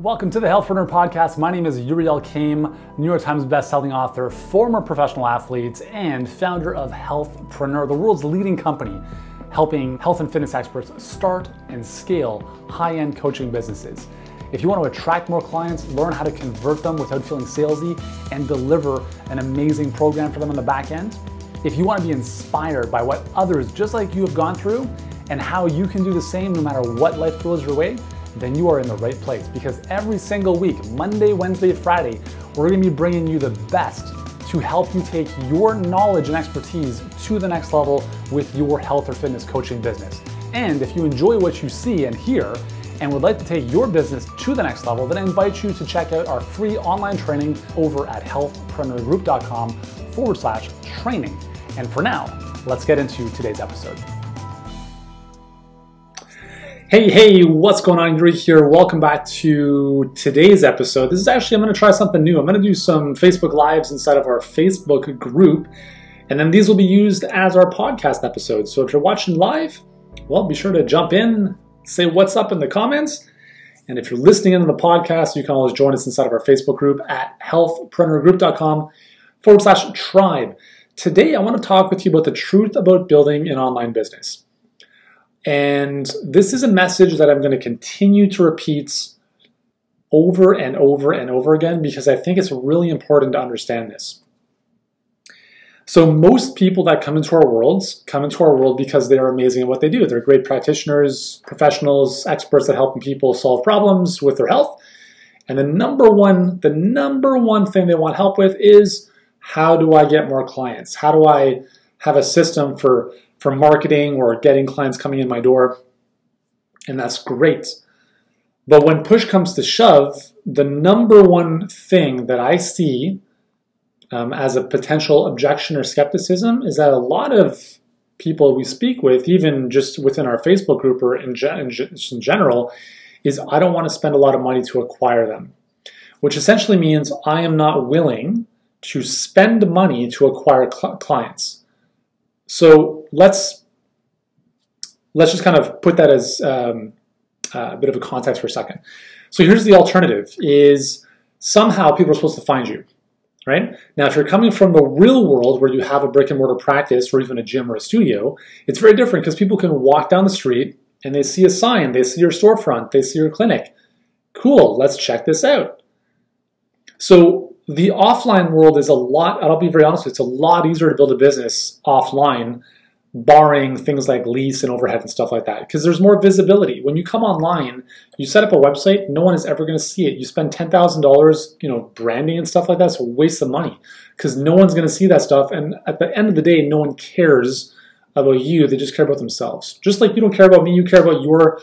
Welcome to the Healthpreneur Podcast. My name is Yuri Elkaim, New York Times bestselling author, former professional athlete, and founder of Healthpreneur, the world's leading company, helping health and fitness experts start and scale high-end coaching businesses. If you want to attract more clients, learn how to convert them without feeling salesy, and deliver an amazing program for them on the back end. If you want to be inspired by what others just like you have gone through and how you can do the same no matter what life throws your way, then you are in the right place, because every single week, Monday, Wednesday, Friday, we're gonna be bringing you the best to help you take your knowledge and expertise to the next level with your health or fitness coaching business. And if you enjoy what you see and hear and would like to take your business to the next level, then I invite you to check out our free online training over at healthpreneurgroup.com/training. And for now, let's get into today's episode. Hey, what's going on? Yuri here. Welcome back to today's episode. This is actually, I'm going to try something new. I'm going to do some Facebook Lives inside of our Facebook group, and then these will be used as our podcast episodes. So if you're watching live, well, be sure to jump in, say what's up in the comments. And if you're listening into the podcast, you can always join us inside of our Facebook group at healthpreneurgroup.com/tribe. Today, I want to talk with you about the truth about building an online business. And this is a message that I'm going to continue to repeat over and over and over again, because I think it's really important to understand this. So most people that come into our world because they're amazing at what they do. They're great practitioners, professionals, experts at helping people solve problems with their health. And the number one thing they want help with is, how do I get more clients? How do I have a system for marketing or getting clients coming in my door? And that's great. But when push comes to shove, the number one thing that I see as a potential objection or skepticism is that a lot of people we speak with, even just within our Facebook group or in general, is, I don't want to spend a lot of money to acquire them, which essentially means I am not willing to spend money to acquire clients. So let's just kind of put that as a bit of a context for a second. So here's the alternative, is somehow people are supposed to find you, right? Now, if you're coming from the real world where you have a brick and mortar practice or even a gym or a studio, it's very different, because people can walk down the street and they see a sign, they see your storefront, they see your clinic. Cool, let's check this out. So the offline world is a lot, I'll be very honest with you, it's a lot easier to build a business offline, barring things like lease and overhead and stuff like that, because there's more visibility. When you come online, you set up a website, no one is ever going to see it. You spend $10,000, branding and stuff like that, it's a waste of money, because no one's going to see that stuff, and at the end of the day, no one cares about you, they just care about themselves. Just like you don't care about me, you care about your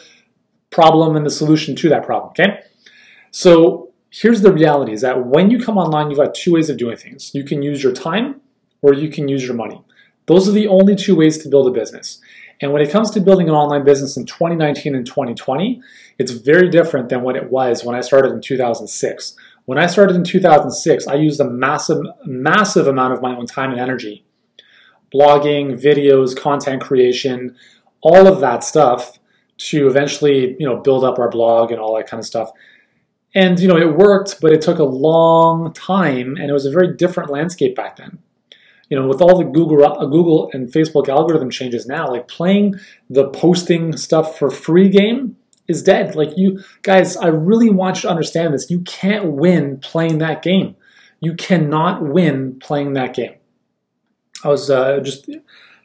problem and the solution to that problem, okay? So here's the reality, is that when you come online, you've got two ways of doing things. You can use your time, or you can use your money. Those are the only two ways to build a business. And when it comes to building an online business in 2019 and 2020, it's very different than what it was when I started in 2006. When I started in 2006, I used a massive amount of my own time and energy. Blogging, videos, content creation, all of that stuff to eventually, build up our blog and all that kind of stuff. And, it worked, but it took a long time, and it was a very different landscape back then. With all the Google and Facebook algorithm changes now, like playing the posting stuff for free game is dead. Like, you guys, I really want you to understand this. You can't win playing that game. You cannot win playing that game. I was just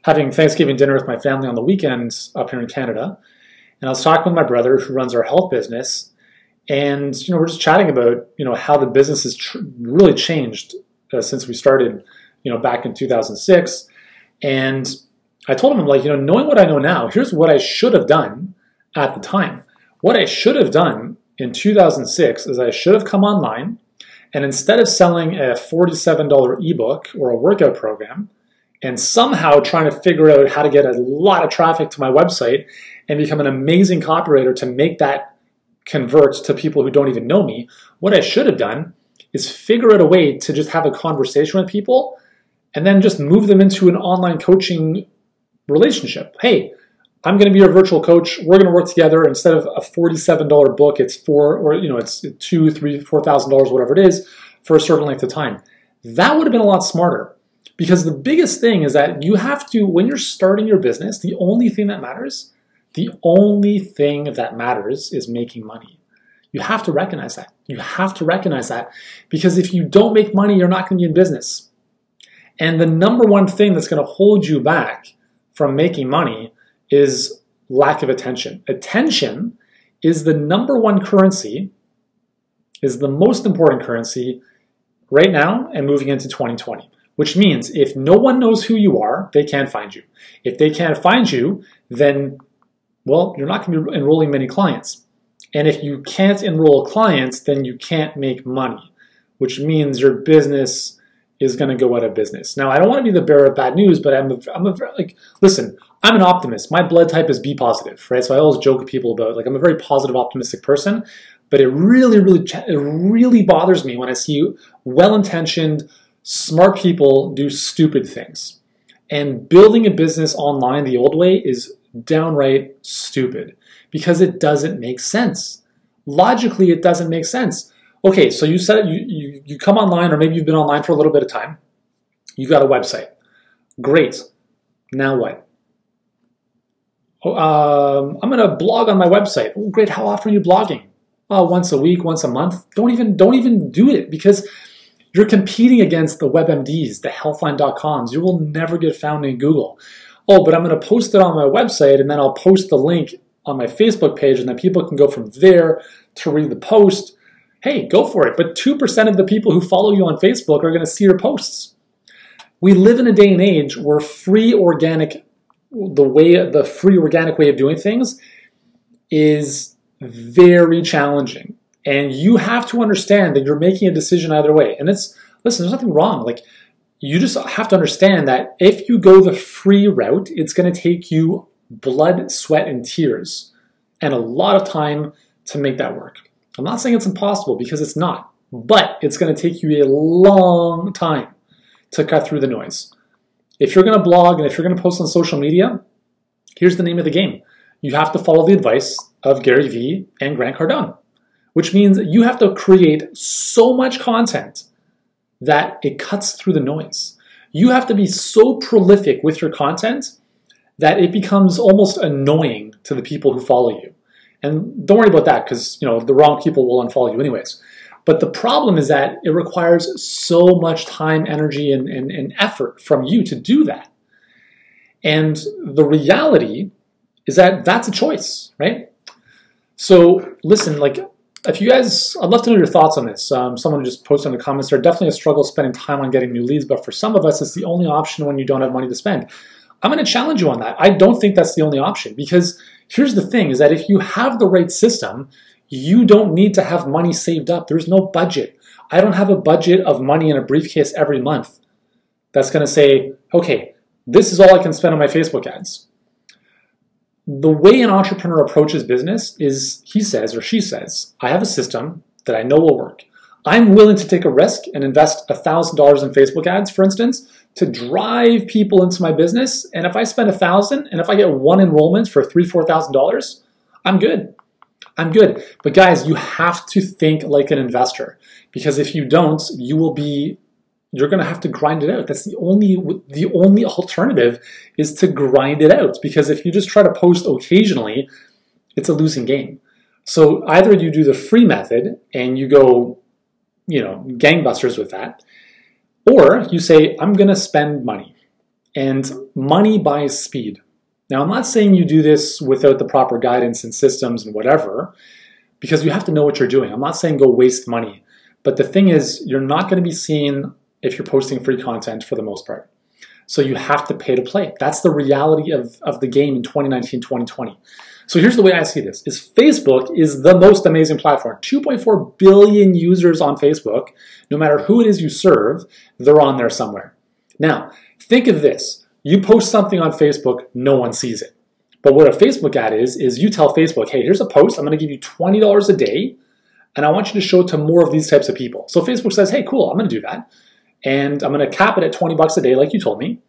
having Thanksgiving dinner with my family on the weekends up here in Canada, and I was talking with my brother who runs our health business. And, we're just chatting about, how the business has really changed since we started, back in 2006. And I told him, I'm like, knowing what I know now, here's what I should have done at the time. What I should have done in 2006 is I should have come online, and instead of selling a $47 ebook or a workout program and somehow trying to figure out how to get a lot of traffic to my website and become an amazing copywriter to make that converts to people who don't even know me, what I should have done is figure out a way to just have a conversation with people and then just move them into an online coaching relationship. Hey, I'm going to be your virtual coach. We're going to work together. Instead of a $47 book, it's $2,000, $3,000, $4,000, whatever it is, for a certain length of time. That would have been a lot smarter, because the biggest thing is that you have to, when you're starting your business, the only thing that matters is making money. You have to recognize that. You have to recognize that, because if you don't make money, you're not going to be in business. And the number one thing that's going to hold you back from making money is lack of attention. Attention is the number one currency, is the most important currency right now and moving into 2020, which means if no one knows who you are, they can't find you. If they can't find you, then, well, you're not going to be enrolling many clients. And if you can't enroll clients, then you can't make money, which means your business is going to go out of business. Now, I don't want to be the bearer of bad news, but listen, I'm an optimist. My blood type is B positive, right? So I always joke with people about, like, I'm a very positive, optimistic person, but it really bothers me when I see well-intentioned, smart people do stupid things. And building a business online the old way is downright stupid, because it doesn't make sense. Logically, it doesn't make sense. Okay, so you said you come online, or maybe you've been online for a little bit of time. You've got a website. Great. Now what? I'm going to blog on my website. Oh, great. How often are you blogging? Oh, once a week, once a month. Don't even do it, because you're competing against the WebMDs, the Healthline.coms. You will never get found in Google. Oh, but I'm going to post it on my website, and then I'll post the link on my Facebook page, and then people can go from there to read the post. Hey, go for it. But 2% of the people who follow you on Facebook are going to see your posts. We live in a day and age where the free organic way of doing things is very challenging. And you have to understand that you're making a decision either way. And there's nothing wrong. Like, you just have to understand that if you go the free route, it's going to take you blood, sweat, and tears, and a lot of time to make that work. I'm not saying it's impossible, because it's not, but it's going to take you a long time to cut through the noise. If you're going to blog and if you're going to post on social media, here's the name of the game. You have to follow the advice of Gary Vee and Grant Cardone, which means you have to create so much content that it cuts through the noise. You have to be so prolific with your content that it becomes almost annoying to the people who follow you. And don't worry about that, because the wrong people will unfollow you anyways. But the problem is that it requires so much time, energy, and effort from you to do that. And the reality is that that's a choice, right? So listen, if you guys, I'd love to know your thoughts on this. Someone just posted in the comments, they're definitely a struggle spending time on getting new leads, but for some of us, it's the only option when you don't have money to spend. I'm going to challenge you on that. I don't think that's the only option, because here's the thing is that if you have the right system, you don't need to have money saved up. There's no budget. I don't have a budget of money in a briefcase every month that's going to say, okay, this is all I can spend on my Facebook ads. The way an entrepreneur approaches business is he says or she says, I have a system that I know will work. I'm willing to take a risk and invest $1,000 in Facebook ads, for instance, to drive people into my business. And if I spend $1,000 and if I get one enrollment for $3,000, $4,000, I'm good. I'm good. But guys, you have to think like an investor, because if you don't, you're going to have to grind it out. That's the only alternative is to grind it out, because if you just try to post occasionally, it's a losing game. So either you do the free method and you go, gangbusters with that, or you say, I'm going to spend money, and money buys speed. Now, I'm not saying you do this without the proper guidance and systems and whatever, because you have to know what you're doing. I'm not saying go waste money, but the thing is, you're not going to be seen if you're posting free content for the most part. So you have to pay to play. That's the reality of the game in 2019, 2020. So here's the way I see this, is Facebook is the most amazing platform. 2.4 billion users on Facebook. No matter who it is you serve, they're on there somewhere. Now, think of this. You post something on Facebook, no one sees it. But what a Facebook ad is you tell Facebook, hey, here's a post. I'm going to give you $20 a day, and I want you to show it to more of these types of people. So Facebook says, hey, cool, I'm going to do that. And I'm going to cap it at $20 a day, like you told me.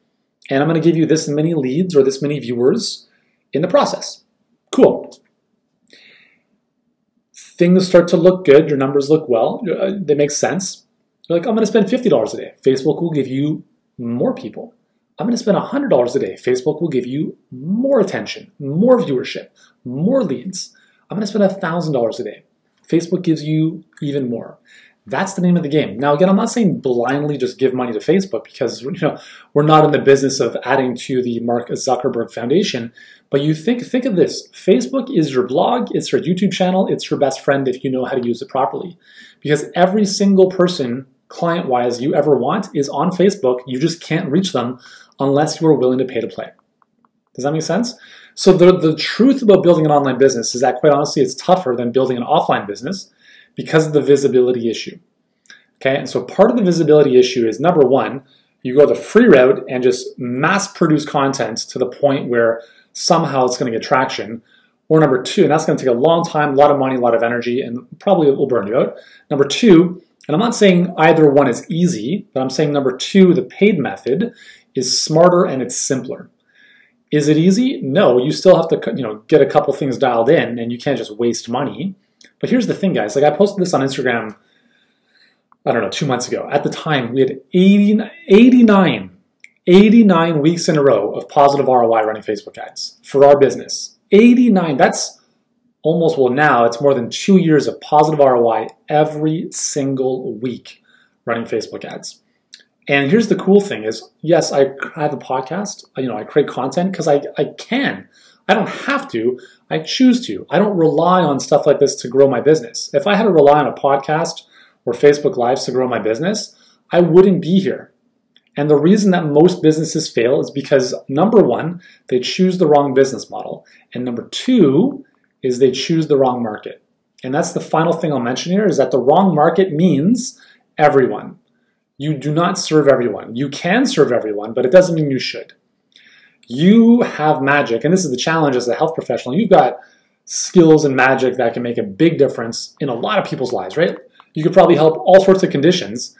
And I'm going to give you this many leads or this many viewers in the process. Cool. Things start to look good. Your numbers look well. They make sense. You're like, I'm going to spend $50 a day. Facebook will give you more people. I'm going to spend $100 a day. Facebook will give you more attention, more viewership, more leads. I'm going to spend $1,000 a day. Facebook gives you even more. That's the name of the game. Now, again, I'm not saying blindly just give money to Facebook because we're not in the business of adding to the Mark Zuckerberg Foundation. But you think of this. Facebook is your blog. It's your YouTube channel. It's your best friend if you know how to use it properly. Because every single person, client-wise, you ever want is on Facebook. You just can't reach them unless you are willing to pay to play. Does that make sense? So the truth about building an online business is that, quite honestly, it's tougher than building an offline business because of the visibility issue. Okay, and so part of the visibility issue is, number one, you go the free route and just mass produce content to the point where somehow it's going to get traction. Or number two, and that's going to take a long time, a lot of money, a lot of energy, and probably it will burn you out. Number two, and I'm not saying either one is easy, but I'm saying number two, the paid method is smarter and it's simpler. Is it easy? No, you still have to get a couple things dialed in, and you can't just waste money. But here's the thing, guys. Like, I posted this on Instagram, I don't know, 2 months ago. At the time, we had 89 weeks in a row of positive ROI running Facebook ads for our business. 89. That's almost, well, now it's more than 2 years of positive ROI every single week running Facebook ads. And here's the cool thing is, yes, I have a podcast. I create content because I can. I don't have to. I choose to. I don't rely on stuff like this to grow my business. If I had to rely on a podcast or Facebook Lives to grow my business, I wouldn't be here. And the reason that most businesses fail is because, number one, they choose the wrong business model. And number two is they choose the wrong market. And that's the final thing I'll mention here is that the wrong market means everyone. You do not serve everyone. You can serve everyone, but it doesn't mean you should. You have magic, and this is the challenge as a health professional. You've got skills and magic that can make a big difference in a lot of people's lives, right? You could probably help all sorts of conditions,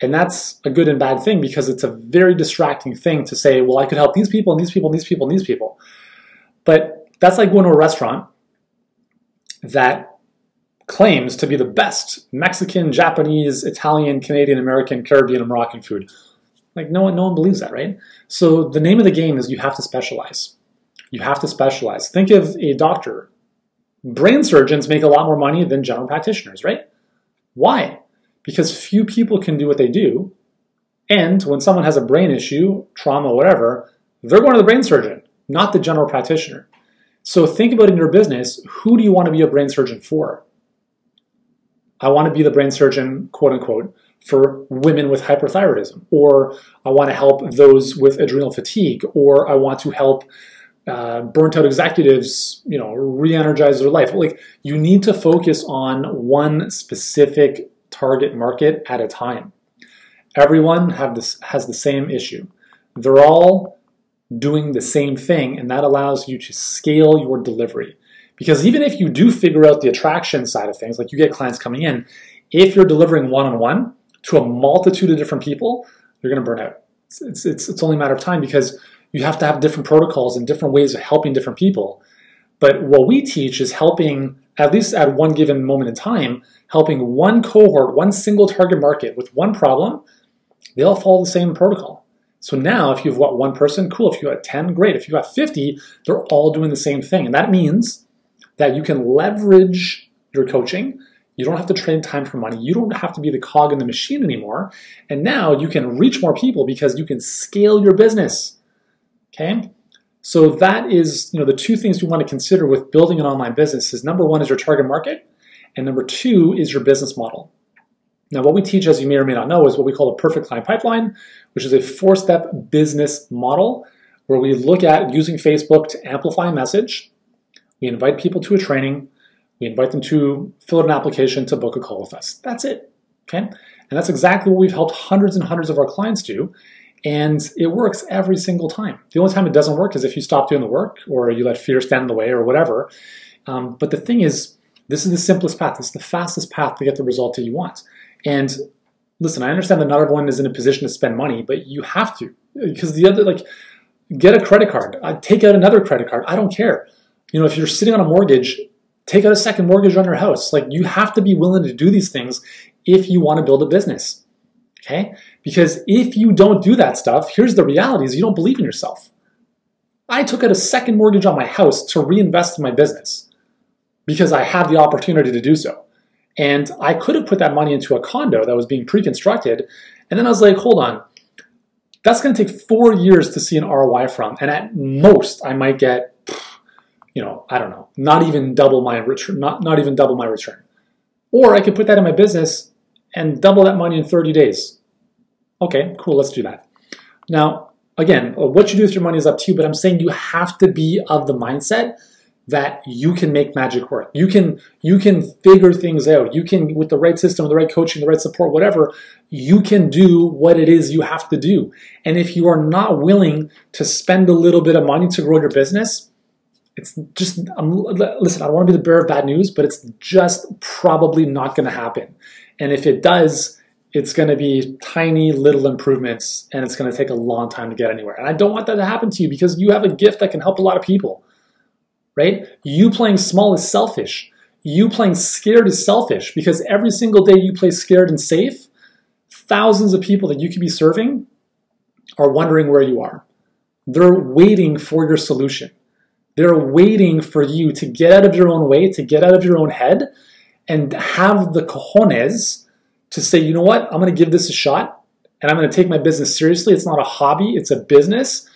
and that's a good and bad thing because it's a very distracting thing to say, well, I could help these people and these people and these people and these people. But that's like going to a restaurant that claims to be the best Mexican, Japanese, Italian, Canadian, American, Caribbean, and Moroccan food. Like, no one believes that, right? So the name of the game is you have to specialize. You have to specialize. Think of a doctor. Brain surgeons make a lot more money than general practitioners, right? Why? Because few people can do what they do. And when someone has a brain issue, trauma, whatever, they're going to the brain surgeon, not the general practitioner. So think about in your business, who do you want to be a brain surgeon for? I want to be the brain surgeon, quote unquote, for women with hyperthyroidism, or I want to help those with adrenal fatigue, or I want to help burnt out executives, re-energize their life. Like, you need to focus on one specific target market at a time. Everyone has the same issue. They're all doing the same thing, and that allows you to scale your delivery. Because even if you do figure out the attraction side of things, like you get clients coming in, if you're delivering one-on-one to a multitude of different people, you're going to burn out. It's only a matter of time because you have to have different protocols and different ways of helping different people. But what we teach is helping, at least at one given moment in time, helping one cohort, one single target market with one problem. They all follow the same protocol. So now if you've got one person, cool. If you've got 10, great. If you've got 50, they're all doing the same thing. And that means that you can leverage your coaching. You don't have to trade time for money. You don't have to be the cog in the machine anymore. And now you can reach more people because you can scale your business, okay? So that is, the two things you want to consider with building an online business is number one is your target market, and number two is your business model. Now, what we teach, as you may or may not know, is what we call a perfect client pipeline, which is a four-step business model where we look at using Facebook to amplify a message. We invite people to a training. We invite them to fill out an application to book a call with us. That's it, okay? And that's exactly what we've helped hundreds and hundreds of our clients do, and it works every single time. The only time it doesn't work is if you stop doing the work or you let fear stand in the way or whatever. But the thing is, this is the simplest path. This is the fastest path to get the result that you want. And listen, I understand that not everyone is in a position to spend money, but you have to because the other, like, Get a credit card. Take out another credit card. I don't care. You know, if you're sitting on a mortgage, take out a second mortgage on your house. Like, you have to be willing to do these things if you want to build a business, okay? Because if you don't do that stuff, here's the reality is you don't believe in yourself. I took out a second mortgage on my house to reinvest in my business because I had the opportunity to do so. And I could have put that money into a condo that was being pre-constructed. And then I was like, hold on, that's going to take 4 years to see an ROI from. And at most, I might get, you know, I don't know, not even double my return, not even double my return. Or I could put that in my business and double that money in 30 days. Okay, cool, let's do that. Now, again, what you do with your money is up to you, but I'm saying you have to be of the mindset that you can make magic work. You can figure things out. You can, with the right system, the right coaching, the right support, whatever, you can do what it is you have to do. And if you are not willing to spend a little bit of money to grow your business, it's just, listen, I don't want to be the bearer of bad news, but it's just probably not going to happen. And if it does, it's going to be tiny little improvements, and it's going to take a long time to get anywhere. And I don't want that to happen to you because you have a gift that can help a lot of people. Right? You playing small is selfish. You playing scared is selfish because every single day you play scared and safe, thousands of people that you could be serving are wondering where you are. They're waiting for your solution. They're waiting for you to get out of your own way, to get out of your own head, and have the cojones to say, you know what, I'm going to give this a shot, and I'm going to take my business seriously. It's not a hobby, it's a business,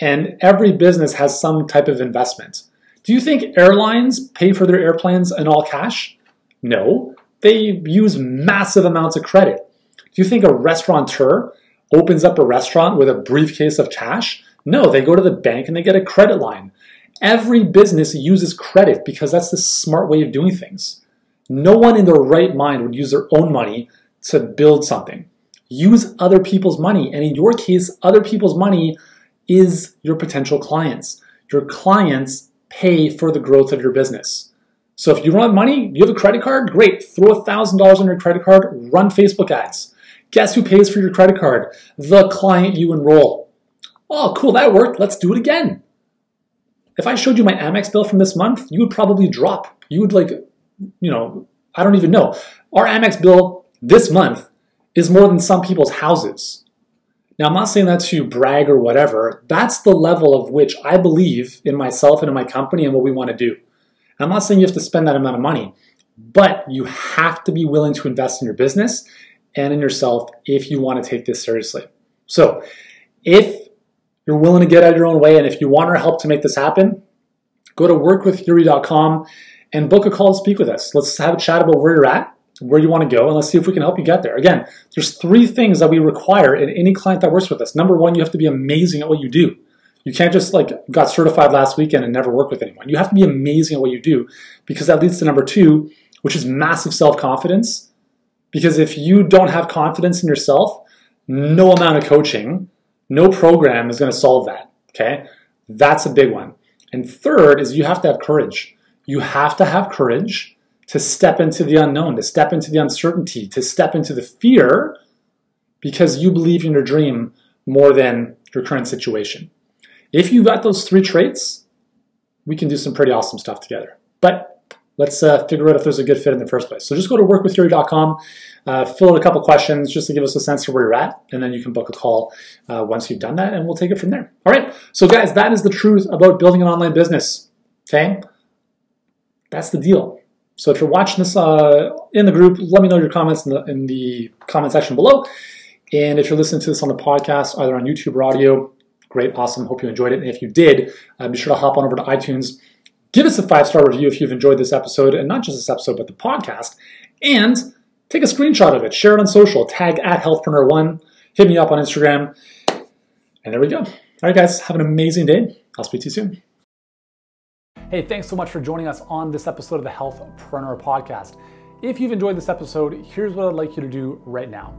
and every business has some type of investment. Do you think airlines pay for their airplanes in all cash? No, they use massive amounts of credit. Do you think a restaurateur opens up a restaurant with a briefcase of cash? No, they go to the bank and they get a credit line. Every business uses credit because that's the smart way of doing things. No one in their right mind would use their own money to build something. Use other people's money, and in your case, other people's money is your potential clients. Your clients pay for the growth of your business. So if you don't have money, you have a credit card, great. Throw $1,000 on your credit card, run Facebook ads. Guess who pays for your credit card? The client you enroll. Oh, cool, that worked. Let's do it again. If I showed you my Amex bill from this month, you would probably drop. You would, like, you know, I don't even know. Our Amex bill this month is more than some people's houses. Now, I'm not saying that to brag or whatever. That's the level of which I believe in myself and in my company and what we want to do. I'm not saying you have to spend that amount of money, but you have to be willing to invest in your business and in yourself if you want to take this seriously. So if you're willing to get out of your own way, and if you want our help to make this happen, go to workwithyuri.com and book a call to speak with us. Let's have a chat about where you're at, where you want to go, and let's see if we can help you get there. Again, there's 3 things that we require in any client that works with us. Number one, you have to be amazing at what you do. You can't just, like, got certified last weekend and never work with anyone. You have to be amazing at what you do, because that leads to number 2, which is massive self-confidence. Because if you don't have confidence in yourself, no amount of coaching, no program is going to solve that, okay? That's a big one. And 3rd is you have to have courage. You have to have courage to step into the unknown, to step into the uncertainty, to step into the fear, because you believe in your dream more than your current situation. If you've got those 3 traits, we can do some pretty awesome stuff together. But let's figure out if there's a good fit in the first place. So just go to workwithyuri.com, fill out a couple questions just to give us a sense of where you're at, and then you can book a call once you've done that, and we'll take it from there. All right, so guys, that is the truth about building an online business, okay? That's the deal. So if you're watching this in the group, let me know your comments in the comment section below. And if you're listening to this on the podcast, either on YouTube or audio, great, awesome, hope you enjoyed it. And if you did, be sure to hop on over to iTunes. Give us a 5-star review if you've enjoyed this episode, and not just this episode, but the podcast. And take a screenshot of it. Share it on social. Tag @Healthpreneur1. Hit me up on Instagram. And there we go. All right, guys. Have an amazing day. I'll speak to you soon. Hey, thanks so much for joining us on this episode of the Healthpreneur Podcast. If you've enjoyed this episode, here's what I'd like you to do right now.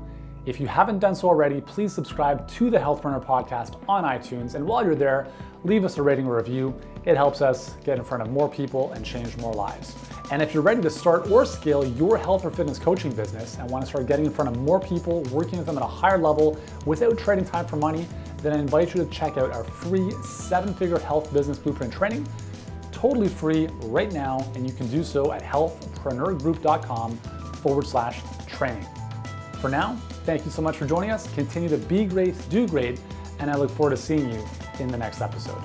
If you haven't done so already, please subscribe to the Healthpreneur Podcast on iTunes. And while you're there, leave us a rating or review. It helps us get in front of more people and change more lives. And if you're ready to start or scale your health or fitness coaching business and want to start getting in front of more people, working with them at a higher level without trading time for money, then I invite you to check out our free 7-figure health business blueprint training, totally free right now, and you can do so at healthpreneurgroup.com/training. For now, thank you so much for joining us. Continue to be great, do great, and I look forward to seeing you in the next episode.